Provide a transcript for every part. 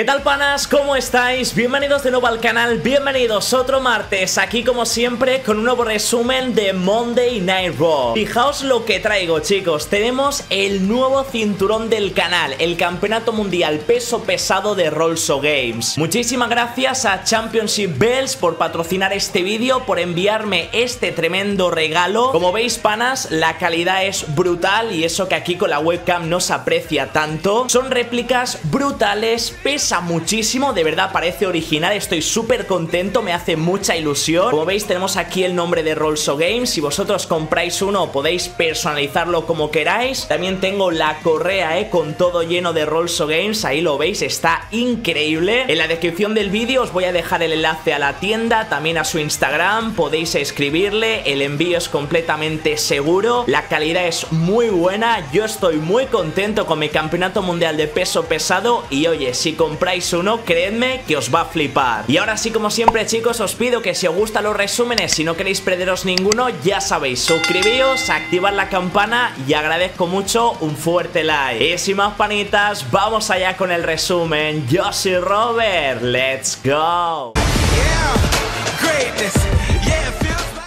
¿Qué tal, panas? ¿Cómo estáis? Bienvenidos de nuevo al canal, bienvenidos otro martes, aquí como siempre con un nuevo resumen de Monday Night Raw. Fijaos lo que traigo, chicos, tenemos el nuevo cinturón del canal, el campeonato mundial peso pesado de Rolso Games. Muchísimas gracias a Championship Beltz por patrocinar este vídeo, por enviarme este tremendo regalo. Como veis, panas, la calidad es brutal y eso que aquí con la webcam no se aprecia tanto. Son réplicas brutales, pesa muchísimo, de verdad parece original, estoy súper contento, me hace mucha ilusión. Como veis tenemos aquí el nombre de Rolso Games, si vosotros compráis uno podéis personalizarlo como queráis. También tengo la correa con todo lleno de Rolso Games, ahí lo veis, está increíble. En la descripción del vídeo os voy a dejar el enlace a la tienda, también a su Instagram, podéis escribirle, el envío es completamente seguro, la calidad es muy buena, yo estoy muy contento con mi campeonato mundial de peso pesado y oye, si compráis uno, creedme que os va a flipar. Y ahora sí, como siempre, chicos, os pido que si os gustan los resúmenes, si no queréis perderos ninguno, ya sabéis, suscribíos, activad la campana y agradezco mucho un fuerte like. Y sin más, panitas, vamos allá con el resumen. Yo soy Robert, let's go.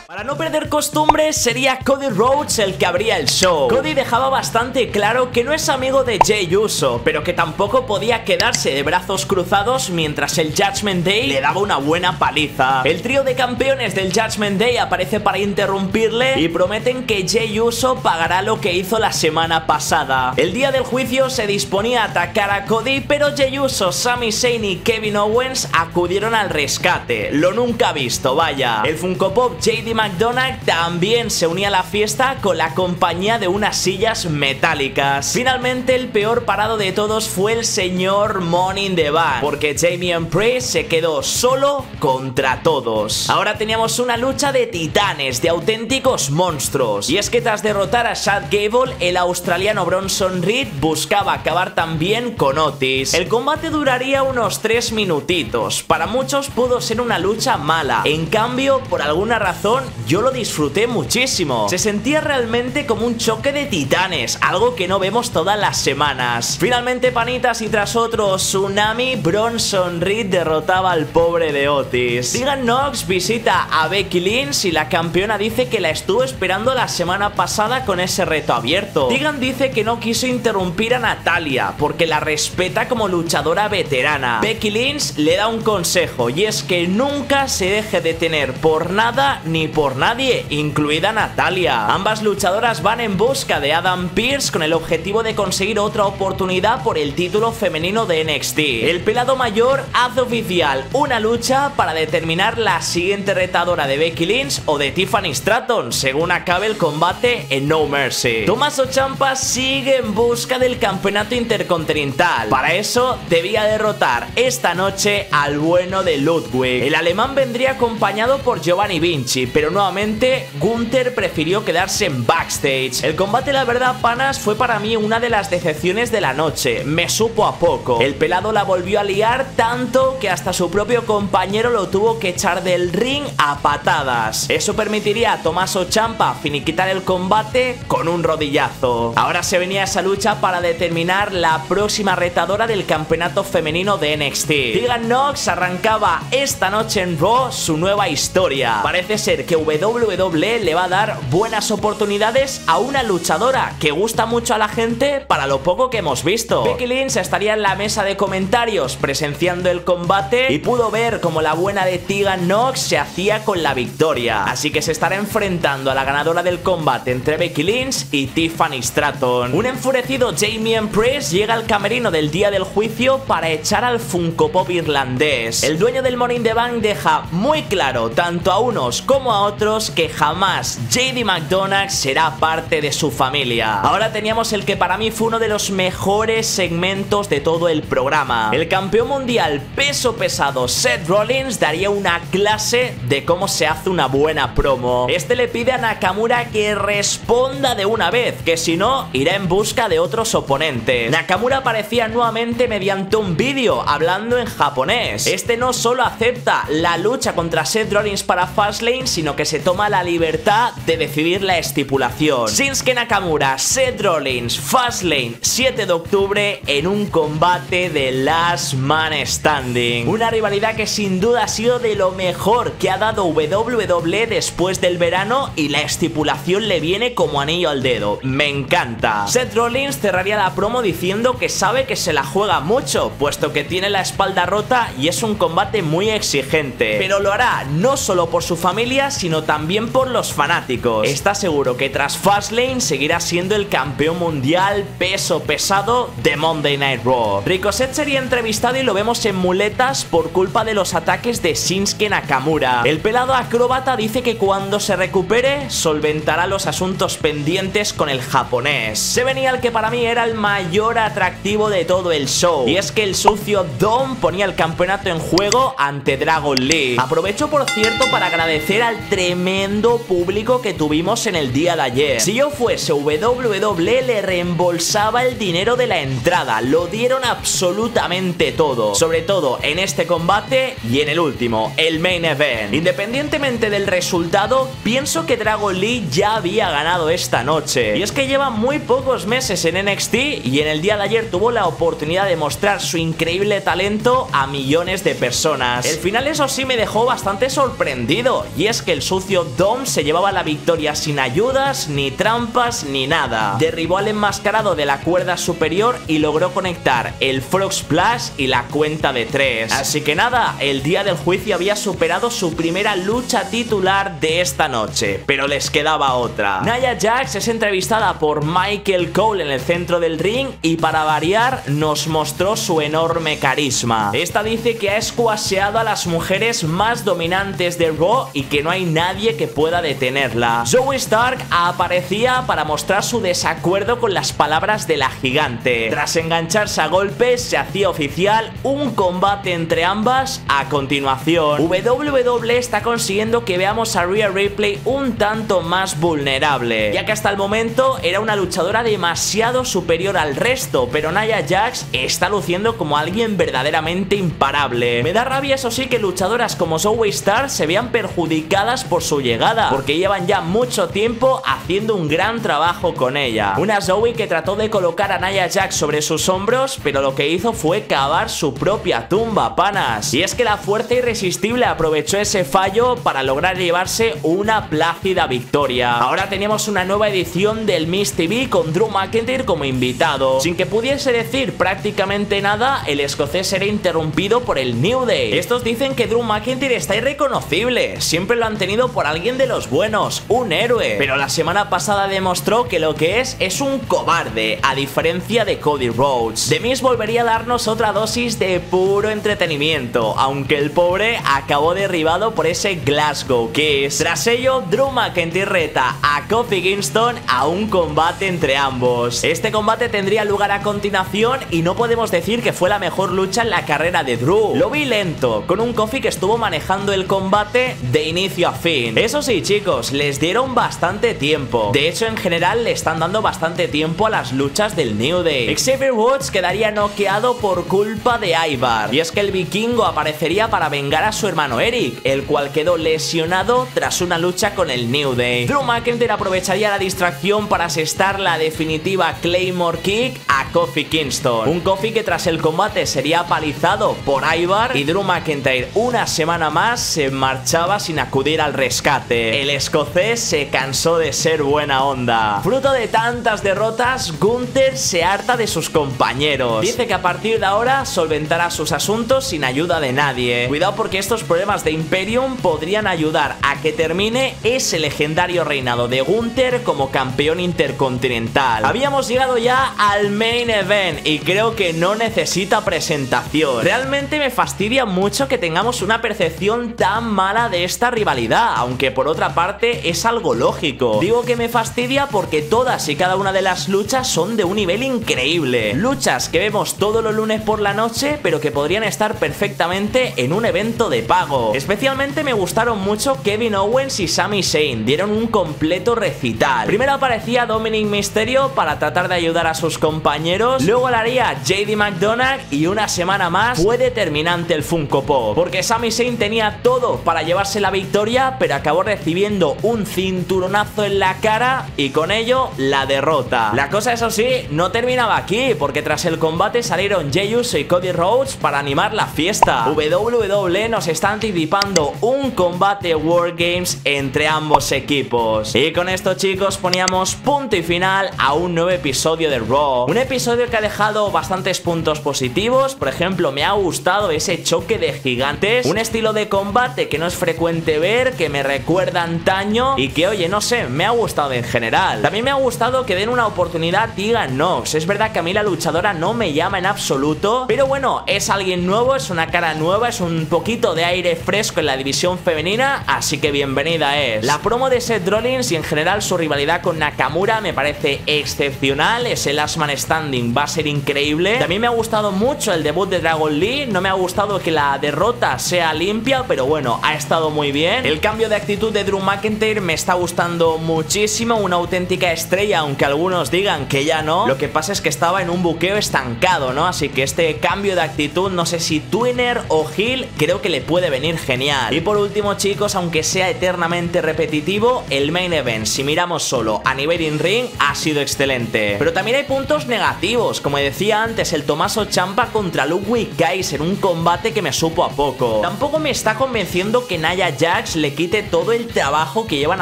Para no perder costumbre sería Cody Rhodes el que abría el show. Cody dejaba bastante claro que no es amigo de Jey Uso, pero que tampoco podía quedarse de brazos cruzados mientras el Judgment Day le daba una buena paliza. El trío de campeones del Judgment Day aparece para interrumpirle y prometen que Jey Uso pagará lo que hizo la semana pasada. El día del juicio se disponía a atacar a Cody, pero Jey Uso, Sami Zayn y Kevin Owens acudieron al rescate. Lo nunca visto, vaya. El Funko Pop JD McDonagh también se unía a la fiesta con la compañía de unas sillas metálicas. Finalmente el peor parado de todos fue el señor Money in the Bank, porque Jamie Price se quedó solo contra todos. Ahora teníamos una lucha de titanes, de auténticos monstruos, y es que tras derrotar a Chad Gable, el australiano Bronson Reed buscaba acabar también con Otis. El combate duraría unos 3 minutitos, para muchos pudo ser una lucha mala, en cambio por alguna razón yo lo disfruté muchísimo. Se sentía realmente como un choque de titanes, algo que no vemos todas las semanas. Finalmente, panitas, y tras otro tsunami, Bronson Reed derrotaba al pobre de Otis. Tegan Nox visita a Becky Lynch y la campeona dice que la estuvo esperando la semana pasada con ese reto abierto. Tegan dice que no quiso interrumpir a Natalya porque la respeta como luchadora veterana. Becky Lynch le da un consejo y es que nunca se deje detener por nada ni por nadie, incluida Natalya. Ambas luchadoras van en busca de Adam Pearce con el objetivo de conseguir otra oportunidad por el título femenino de NXT. El pelado mayor hace oficial una lucha para determinar la siguiente retadora de Becky Lynch o de Tiffany Stratton, según acabe el combate en No Mercy. Tommaso Ciampa sigue en busca del campeonato intercontinental. Para eso debía derrotar esta noche al bueno de Ludwig. El alemán vendría acompañado por Giovanni Vinci, pero nuevamente Gunther prefirió quedarse en backstage. El combate, la verdad, panas, fue para mí una de las decepciones de la noche, me supo a poco. El pelado la volvió a liar tanto que hasta su propio compañero lo tuvo que echar del ring a patadas. Eso permitiría a Tommaso Ciampa finiquitar el combate con un rodillazo. Ahora se venía esa lucha para determinar la próxima retadora del campeonato femenino de NXT. Tegan Nox arrancaba esta noche en Raw su nueva historia. Parece ser que WWE le va a dar buenas oportunidades a una luchadora que gusta mucho a la gente para lo poco que hemos visto. Becky Lynch estaría en la mesa de comentarios presenciando el combate y pudo ver como la buena de Tegan Nox se hacía con la victoria. Así que se estará enfrentando a la ganadora del combate entre Becky Lynch y Tiffany Stratton. Un enfurecido Jamie Price llega al camerino del día del juicio para echar al Funko Pop irlandés. El dueño del Money in the Bank deja muy claro tanto a unos como a otros que jamás JD McDonagh será parte de su familia. Ahora teníamos el que para mí fue uno de los mejores segmentos de todo el programa. El campeón mundial peso pesado Seth Rollins daría una clase de cómo se hace una buena promo. Este le pide a Nakamura que responda de una vez, que si no irá en busca de otros oponentes. Nakamura aparecía nuevamente mediante un vídeo hablando en japonés. Este no solo acepta la lucha contra Seth Rollins para Fastlane, sino que que se toma la libertad de decidir la estipulación. Shinsuke Nakamura, Seth Rollins, Fastlane, 7 de octubre en un combate de Last Man Standing. Una rivalidad que sin duda ha sido de lo mejor que ha dado WWE después del verano y la estipulación le viene como anillo al dedo. Me encanta. Seth Rollins cerraría la promo diciendo que sabe que se la juega mucho, puesto que tiene la espalda rota y es un combate muy exigente. Pero lo hará no solo por su familia, sino también por los fanáticos. Está seguro que tras Fastlane seguirá siendo el campeón mundial peso pesado de Monday Night Raw. Ricochet sería entrevistado y lo vemos en muletas por culpa de los ataques de Shinsuke Nakamura. El pelado acróbata dice que cuando se recupere solventará los asuntos pendientes con el japonés. Se venía el que para mí era el mayor atractivo de todo el show, y es que el sucio Dom ponía el campeonato en juego ante Dragon Lee. Aprovecho por cierto para agradecer al tremendo público que tuvimos en el día de ayer. Si yo fuese WWE le reembolsaba el dinero de la entrada, lo dieron absolutamente todo, sobre todo en este combate y en el último, el main event. Independientemente del resultado, pienso que Dragon Lee ya había ganado esta noche, y es que lleva muy pocos meses en NXT y en el día de ayer tuvo la oportunidad de mostrar su increíble talento a millones de personas. El final eso sí me dejó bastante sorprendido, y es que el sucio Dom se llevaba la victoria sin ayudas, ni trampas, ni nada. Derribó al enmascarado de la cuerda superior y logró conectar el Frog Splash y la cuenta de 3. Así que nada, el día del juicio había superado su primera lucha titular de esta noche, pero les quedaba otra. Nia Jax es entrevistada por Michael Cole en el centro del ring y para variar nos mostró su enorme carisma. Esta dice que ha escuaseado a las mujeres más dominantes de Raw y que no hay nadie que pueda detenerla. Zoey Stark aparecía para mostrar su desacuerdo con las palabras de la gigante. Tras engancharse a golpes se hacía oficial un combate entre ambas a continuación. WWE está consiguiendo que veamos a Rhea Ripley un tanto más vulnerable, ya que hasta el momento era una luchadora demasiado superior al resto, pero Nia Jax está luciendo como alguien verdaderamente imparable. Me da rabia eso sí que luchadoras como Zoey Stark se vean perjudicadas por su llegada, porque llevan ya mucho tiempo haciendo un gran trabajo con ella. Una Zoey que trató de colocar a Nia Jax sobre sus hombros, pero lo que hizo fue cavar su propia tumba, panas. Y es que la fuerza irresistible aprovechó ese fallo para lograr llevarse una plácida victoria. Ahora tenemos una nueva edición del Miz TV con Drew McIntyre como invitado. Sin que pudiese decir prácticamente nada, el escocés será interrumpido por el New Day. Estos dicen que Drew McIntyre está irreconocible, siempre lo han tenido por alguien de los buenos, un héroe, pero la semana pasada demostró que lo que es un cobarde, a diferencia de Cody Rhodes. The Miz volvería a darnos otra dosis de puro entretenimiento, aunque el pobre acabó derribado por ese Glasgow Kiss. Tras ello, Drew McIntyre reta a Kofi Kingston a un combate entre ambos. Este combate tendría lugar a continuación y no podemos decir que fue la mejor lucha en la carrera de Drew. Lo vi lento, con un Kofi que estuvo manejando el combate de inicio a fin. Eso sí, chicos, les dieron bastante tiempo. De hecho, en general le están dando bastante tiempo a las luchas del New Day. Xavier Woods quedaría noqueado por culpa de Ivar, y es que el vikingo aparecería para vengar a su hermano Eric, el cual quedó lesionado tras una lucha con el New Day. Drew McIntyre aprovecharía la distracción para asestar la definitiva Claymore Kick a Kofi Kingston, un Kofi que tras el combate sería palizado por Ivar, y Drew McIntyre una semana más se marchaba sin acudir al rescate. El escocés se cansó de ser buena onda. Fruto de tantas derrotas, Gunther se harta de sus compañeros. Dice que a partir de ahora solventará sus asuntos sin ayuda de nadie. Cuidado, porque estos problemas de Imperium podrían ayudar a que termine ese legendario reinado de Gunther como campeón intercontinental. Habíamos llegado ya al main event y creo que no necesita presentación. Realmente me fastidia mucho que tengamos una percepción tan mala de esta rivalidad, aunque por otra parte es algo lógico. Digo que me fastidia porque todas y cada una de las luchas son de un nivel increíble. Luchas que vemos todos los lunes por la noche, pero que podrían estar perfectamente en un evento de pago. Especialmente me gustaron mucho Kevin Owens y Sami Zayn, dieron un completo recital. Primero aparecía Dominic Mysterio para tratar de ayudar a sus compañeros, luego lo haría JD McDonagh y una semana más fue determinante el Funko Pop, porque Sami Zayn tenía todo para llevarse la victoria Natalya, pero acabó recibiendo un cinturonazo en la cara y con ello la derrota. La cosa, eso sí, no terminaba aquí, porque tras el combate salieron Jey Uso y Cody Rhodes para animar la fiesta. WWE nos está anticipando un combate World Games entre ambos equipos. Y con esto, chicos, poníamos punto y final a un nuevo episodio de Raw. Un episodio que ha dejado bastantes puntos positivos. Por ejemplo, me ha gustado ese choque de gigantes, un estilo de combate que no es frecuente ver, que me recuerda antaño y que, oye, no sé, me ha gustado en general. También me ha gustado que den una oportunidad a Tegan Nox. Es verdad que a mí la luchadora no me llama en absoluto, pero bueno, es alguien nuevo, es una cara nueva, es un poquito de aire fresco en la división femenina, así que bienvenida es. La promo de Seth Rollins y en general su rivalidad con Nakamura me parece excepcional. Ese Last Man Standing va a ser increíble. También me ha gustado mucho el debut de Dragon Lee. No me ha gustado que la derrota sea limpia, pero bueno, ha estado muy bien. El cambio de actitud de Drew McIntyre me está gustando muchísimo, una auténtica estrella, aunque algunos digan que ya no. Lo que pasa es que estaba en un buqueo estancado, ¿no? Así que este cambio de actitud, no sé si twinner o heel, creo que le puede venir genial. Y por último, chicos, aunque sea eternamente repetitivo, el main event, si miramos solo a nivel in-ring, ha sido excelente. Pero también hay puntos negativos, como decía antes, el Tommaso Ciampa contra Ludwig Kaiser, un combate que me supo a poco. Tampoco me está convenciendo que Nia Jax le quite todo el trabajo que llevan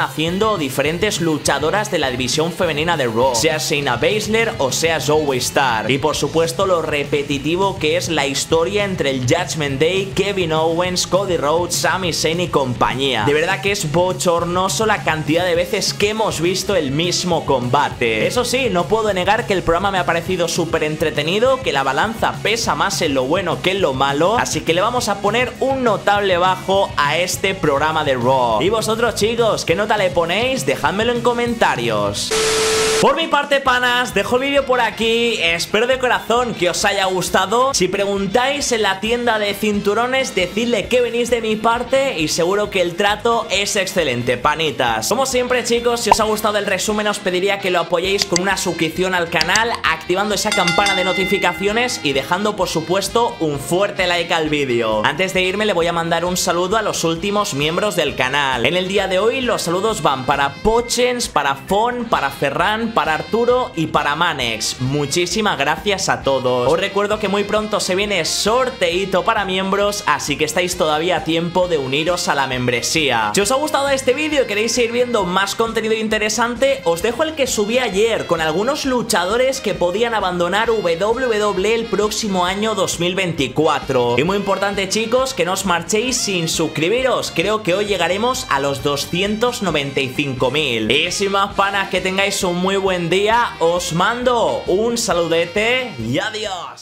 haciendo diferentes luchadoras de la división femenina de Raw, sea Shayna Baszler o sea Zoey Stark. Y por supuesto, lo repetitivo que es la historia entre el Judgment Day, Kevin Owens, Cody Rhodes, Sami Zayn y compañía. De verdad que es bochornoso la cantidad de veces que hemos visto el mismo combate. Eso sí, no puedo negar que el programa me ha parecido súper entretenido, que la balanza pesa más en lo bueno que en lo malo, así que le vamos a poner un notable bajo a este programa de Raw. Y vosotros, chicos, ¿qué nota le ponéis? Dejádmelo en comentarios. Por mi parte, panas, dejo el vídeo por aquí. Espero de corazón que os haya gustado. Si preguntáis en la tienda de cinturones, decidle que venís de mi parte y seguro que el trato es excelente, panitas. Como siempre, chicos, si os ha gustado el resumen, os pediría que lo apoyéis con una suscripción al canal, activando esa campana de notificaciones y dejando, por supuesto, un fuerte like al vídeo. Antes de irme, le voy a mandar un saludo a los últimos miembros del canal. En el día de hoy, los saludos van para Pochens, para Fon, para Ferran, para Arturo y para Manex. Muchísimas gracias a todos. Os recuerdo que muy pronto se viene sorteito para miembros, así que estáis todavía a tiempo de uniros a la membresía. Si os ha gustado este vídeo y queréis seguir viendo más contenido interesante, os dejo el que subí ayer con algunos luchadores que podían abandonar WWE el próximo año 2024. Y muy importante, chicos, que no os marchéis sin suscribiros. Creo que hoy llegaremos a los 295.000. Y sin más, panas, que tengáis un muy buen día, os mando un saludete y adiós.